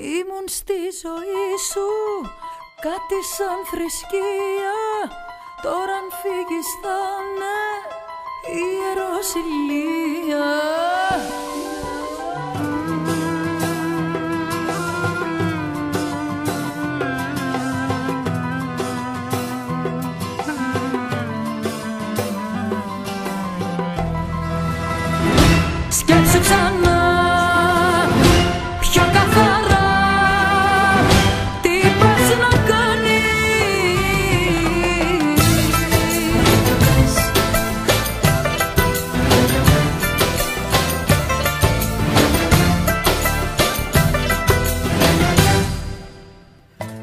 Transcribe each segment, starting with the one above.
Ήμουν στη ζωή σου κάτι σαν θρησκεία. Τώρα αν φύγεις θα είναι η Იერωσιλία. Σκέψου ξανά.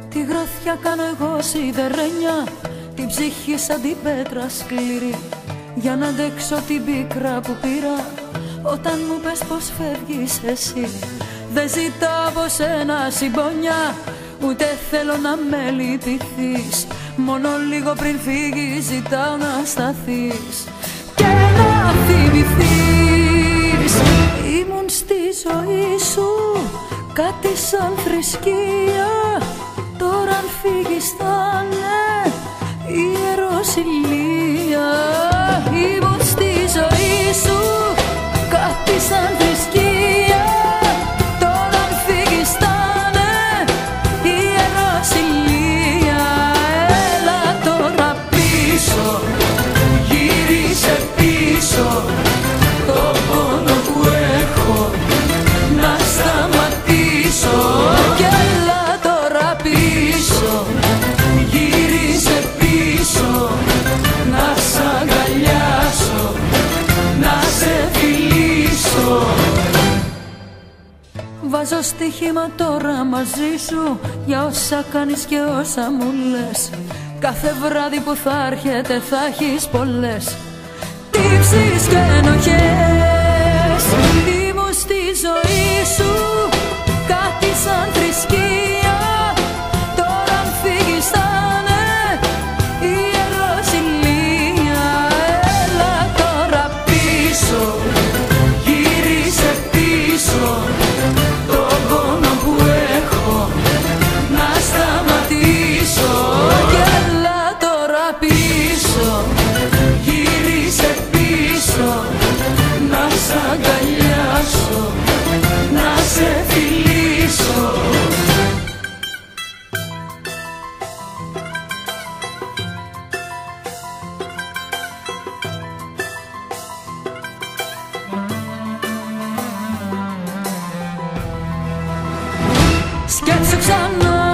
Τη γροθιά κάνω εγώ σιδερένια, την ψυχή σαν την πέτρα σκληρή, για να αντέξω την πίκρα που πήρα όταν μου πες πως φεύγεις εσύ. Δεν ζητάω από σένα συμπόνια, ούτε θέλω να με λυπηθείς, μόνο λίγο πριν φύγεις ζητάω να σταθείς και να θυμηθείς. Ήμουν στη ζωή σου κάτι σαν θρησκεία. Τώρα αν φύγεις θα είναι η Იერωσιλία. Ήμουν στη ζωή σου κάτι σαν θρησκεία. Τώρα αν φύγεις θα είναι η Იერωσιλία. Έλα τώρα πίσω, γύρισε πίσω. Το πόνο που έχω να σταματήσω. Γύρισε πίσω, να σ' αγκαλιάσω, να σε φιλήσω. Βάζω στοίχημα τώρα μαζί σου για όσα κάνεις και όσα μου λες. Κάθε βράδυ που θα έρχεται θα έχεις πολλές τύψεις και ενοχές. Ήμουν στη ζωή σου κάτι σαν θρησκεία. Σκέψου ξανά.